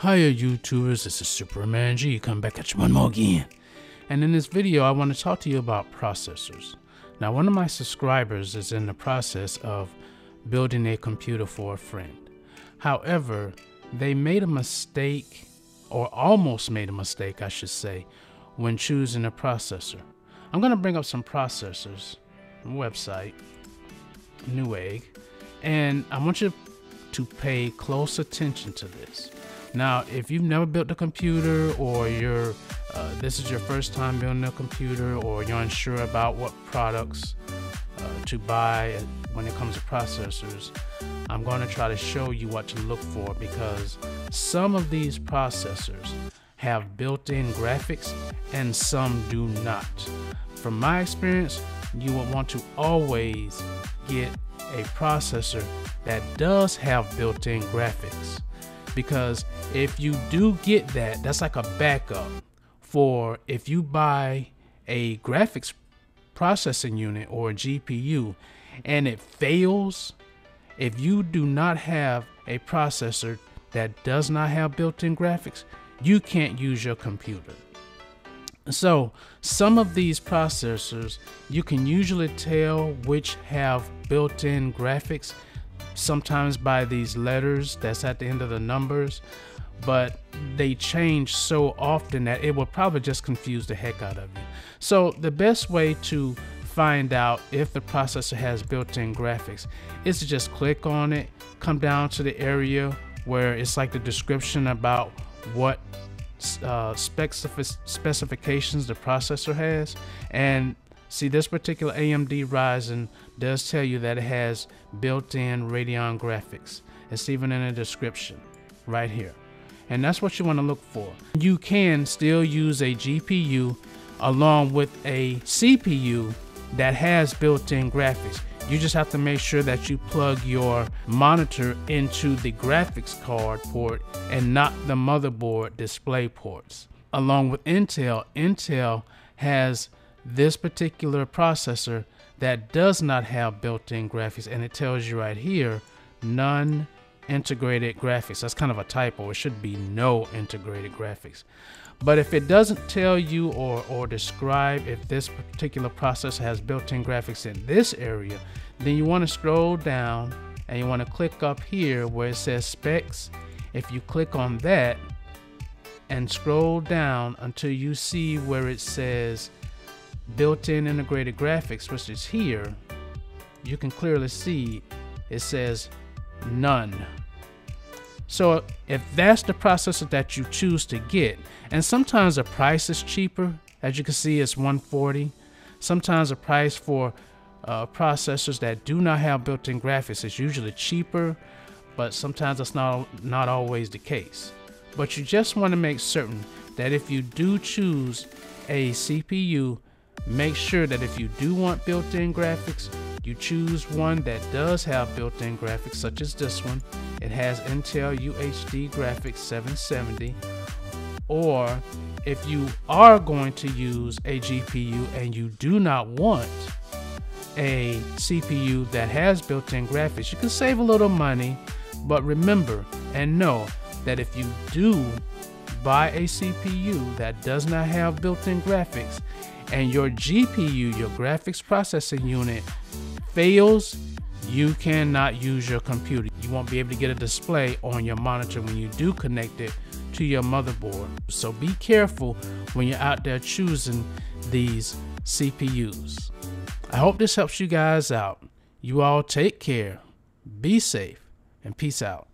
Hiya YouTubers, this is Superman G, coming back at you one more again. And in this video, I want to talk to you about processors. Now, one of my subscribers is in the process of building a computer for a friend. However, they made a mistake, or almost made a mistake, I should say, when choosing a processor. I'm going to bring up some processors, website, Newegg, and I want you to pay close attention to this. Now, if you've never built a computer, or you're this is your first time building a computer, or you're unsure about what products to buy when it comes to processors, I'm going to try to show you what to look for, because some of these processors have built-in graphics and some do not. From my experience, you will want to always get a processor that does have built-in graphics. Because if you do get that, that's like a backup for if you buy a graphics processing unit or a GPU and it fails. If you do not have a processor that does not have built-in graphics, you can't use your computer. So some of these processors, you can usually tell which have built-in graphics, sometimes by these letters that's at the end of the numbers, but they change so often that it will probably just confuse the heck out of you. So the best way to find out if the processor has built-in graphics is to just click on it, come down to the area where it's like the description about what specifications the processor has, and see, this particular AMD Ryzen does tell you that it has built-in Radeon graphics. It's even in the description right here. And that's what you want to look for. You can still use a GPU along with a CPU that has built-in graphics. You just have to make sure that you plug your monitor into the graphics card port and not the motherboard display ports. Along with Intel, Intel has this particular processor that does not have built-in graphics, and it tells you right here, none integrated graphics. That's kind of a typo. It should be no integrated graphics. But if it doesn't tell you or describe if this particular processor has built-in graphics in this area, then you want to scroll down and you want to click up here where it says specs. If you click on that and scroll down until you see where it says built-in integrated graphics, which is here, you can clearly see it says none. So if that's the processor that you choose to get, and sometimes the price is cheaper, as you can see it's $140. Sometimes the price for processors that do not have built-in graphics is usually cheaper, but sometimes that's not always the case. But you just want to make certain that if you do choose a CPU, make sure that if you do want built-in graphics, you choose one that does have built-in graphics, such as this one. It has Intel UHD Graphics 770. Or if you are going to use a GPU and you do not want a CPU that has built-in graphics, you can save a little money, but remember and know that if you do buy a CPU that does not have built-in graphics, and your GPU, your graphics processing unit, fails, you cannot use your computer. You won't be able to get a display on your monitor when you do connect it to your motherboard. So be careful when you're out there choosing these CPUs. I hope this helps you guys out. You all take care, be safe, and peace out.